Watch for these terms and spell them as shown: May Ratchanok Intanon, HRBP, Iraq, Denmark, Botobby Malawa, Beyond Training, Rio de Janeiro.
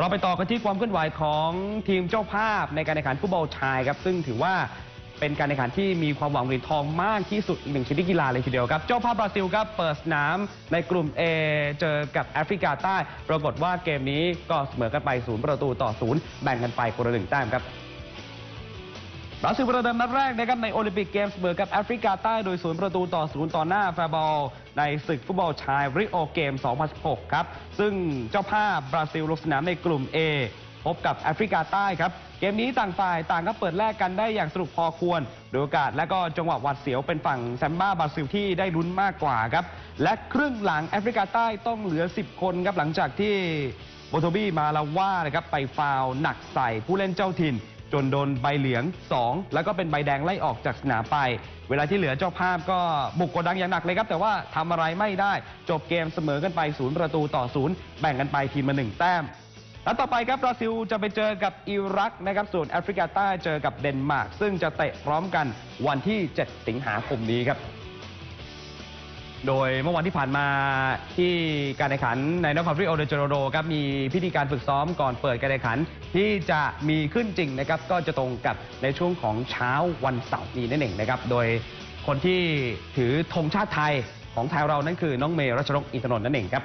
เราไปต่อกันที่ความเคลื่อนไหวของทีมเจ้าภาพในการแข่งขันฟุตบอลชายครับซึ่งถือว่าเป็นการแข่งขันที่มีความหวังเหรียญทองมากที่สุดหนึ่งชนิดกีฬาเลยทีเดียวครับเจ้าภาพบราซิลครับเปิดสนามในกลุ่ม A เจอกับแอฟริกาใต้ปรากฏว่าเกมนี้ก็เสมอกันไป0-0แบ่งกันไปคนละ1แต้มครับบราซิลประเดิมนัดแรกนะครับในโอลิมปิกเกมส์เสมอกับแอฟริกาใต้โดย0-0ต่อหน้าแฟร์บอลในศึกฟุตบอลชายริโอเกม2016ครับซึ่งเจ้าภาพบราซิลลงสนามในกลุ่ม A พบกับแอฟริกาใต้ครับเกมนี้ต่างฝ่ายต่างก็เปิดแลกกันได้อย่างสนุกพอควรโดยโอกาสและก็จังหวะหวาดเสียวเป็นฝั่งแซมบ้าบราซิลที่ได้ลุ้นมากกว่าครับและครึ่งหลังแอฟริกาใต้ต้องเหลือ10คนครับหลังจากที่โบโทบี้มาลาว่านะครับไปฟาวล์หนักใส่ผู้เล่นเจ้าถิ่นจนโดนใบเหลือง2แล้วก็เป็นใบแดงไล่ออกจากสนามไปเวลาที่เหลือเจ้าภาพก็บุกกดดันอย่างหนักเลยครับแต่ว่าทำอะไรไม่ได้จบเกมเสมอกันไป0-0แบ่งกันไปทีมละ1แต้มแล้วต่อไปครับบราซิลจะไปเจอกับอิรักนะครับส่วนแอฟริกาใต้เจอกับเดนมาร์กซึ่งจะเตะพร้อมกันวันที่7 สิงหาคมนี้ครับโดยเมื่อวันที่ผ่านมาที่การแข่งขันในนครริโอเดเจเนโรครับมีพิธีการฝึกซ้อมก่อนเปิดการแข่งขันที่จะมีขึ้นจริงนะครับก็จะตรงกับในช่วงของเช้าวันเสาร์นี้นั่นเองนะครับโดยคนที่ถือธงชาติไทยของไทยเรานั่นคือน้องเมย์รัชนกอินทนนท์นั่นเองครับ